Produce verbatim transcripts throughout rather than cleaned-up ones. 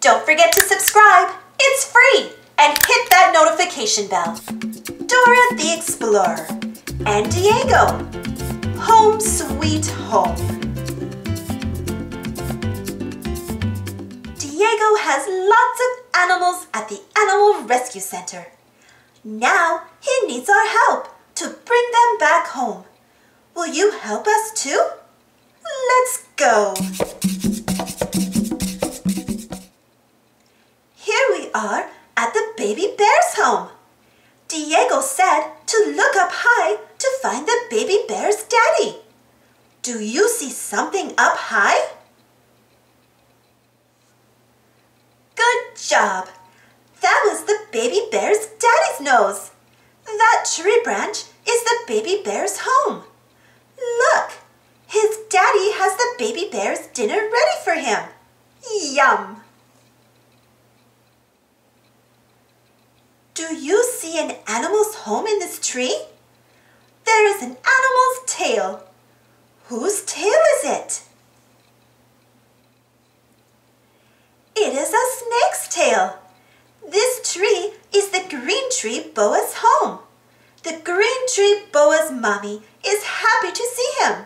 Don't forget to subscribe, it's free, and hit that notification bell. Dora the Explorer and Diego, home sweet home. Diego has lots of animals at the Animal Rescue Center. Now he needs our help to bring them back home. Will you help us too? Let's go. Here we are at the baby bear's home. Diego said to look up high to find the baby bear's daddy. Do you see something up high? Good job. That was the baby bear's daddy's nose. That tree branch is the baby bear's home. Look, his daddy has the baby bear's dinner ready for him. Yum! Do you see an animal's home in this tree? There is an animal's tail. Whose tail is it? It is a snake's tail. This tree is the green tree boa's home. The green tree boa's mommy is happy to see him.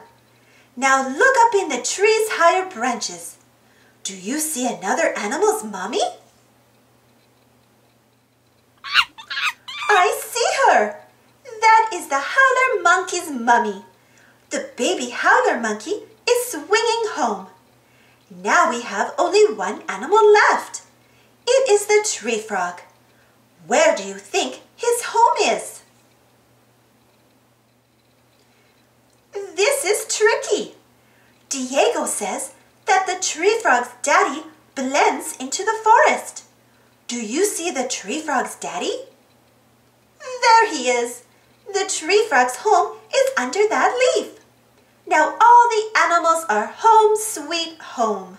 Now look up in the tree's higher branches. Do you see another animal's mommy? I see her. That is the howler monkey's mummy. The baby howler monkey is swinging home. Now we have only one animal left. It is the tree frog. Where do you think his home is? This is tricky. Diego says that the tree frog's daddy blends into the forest. Do you see the tree frog's daddy? There he is. The tree frog's home is under that leaf. Now all the animals are home sweet home.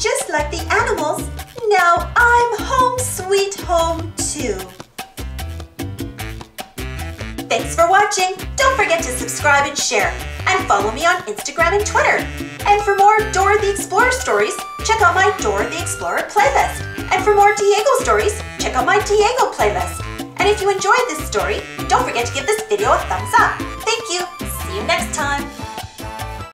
Just like the animals, now I'm home sweet home too. Thanks for watching. Don't forget to subscribe and share. And follow me on Instagram and Twitter. And for more Dora the Explorer stories, check out my Dora the Explorer playlist. And for more Diego stories, check out my Diego playlist. And if you enjoyed this story, don't forget to give this video a thumbs up. Thank you. See you next time.